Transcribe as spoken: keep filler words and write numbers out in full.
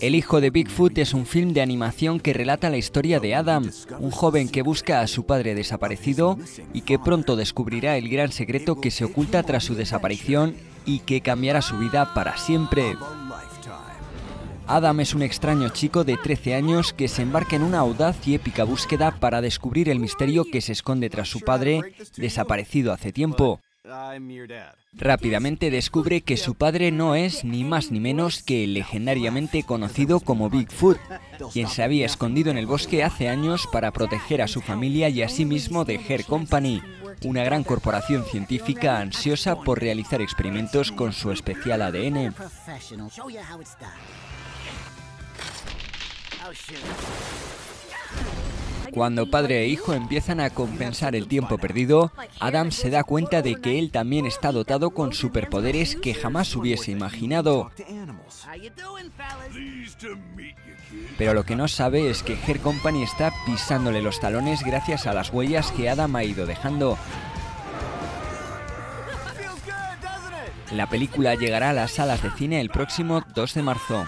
El hijo de Bigfoot es un film de animación que relata la historia de Adam, un joven que busca a su padre desaparecido y que pronto descubrirá el gran secreto que se oculta tras su desaparición y que cambiará su vida para siempre. Adam es un extraño chico de trece años que se embarca en una audaz y épica búsqueda para descubrir el misterio que se esconde tras su padre, desaparecido hace tiempo. Rápidamente descubre que su padre no es ni más ni menos que el legendariamente conocido como Bigfoot, quien se había escondido en el bosque hace años para proteger a su familia y a sí mismo de Her Company, una gran corporación científica ansiosa por realizar experimentos con su especial A D N. Cuando padre e hijo empiezan a compensar el tiempo perdido, Adam se da cuenta de que él también está dotado con superpoderes que jamás hubiese imaginado. Pero lo que no sabe es que Her Company está pisándole los talones gracias a las huellas que Adam ha ido dejando. La película llegará a las salas de cine el próximo dos de marzo.